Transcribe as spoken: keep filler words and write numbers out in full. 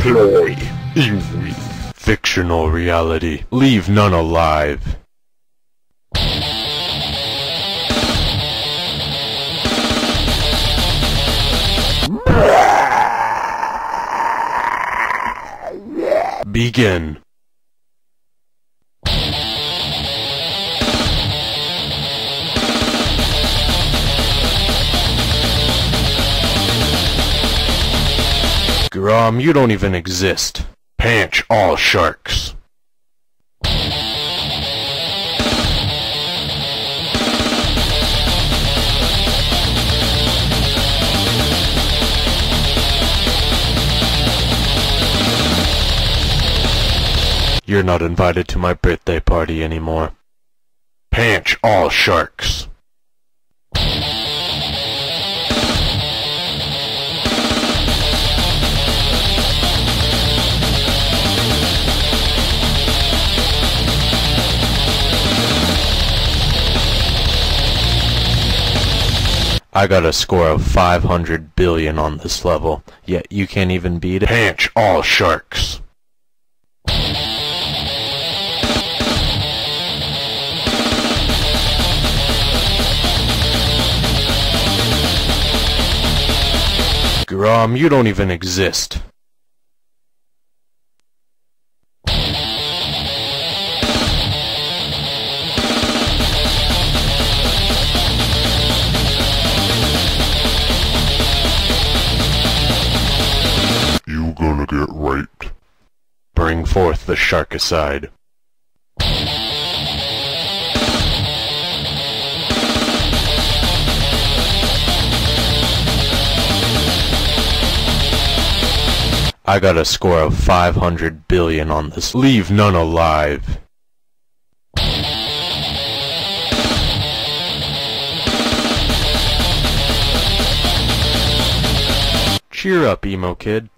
Ploy. Ingrid. Fictional reality. Leave none alive. Begin. Grom, you don't even exist. Panch all sharks. You're not invited to my birthday party anymore. Panch all sharks. I got a score of five hundred billion on this level, yet you can't even beat it. Panch all sharks. Grom, you don't even exist. You gonna get raped. Bring forth the sharkicide. I got a score of five hundred billion on this. Leave none alive. Cheer up, emo kid.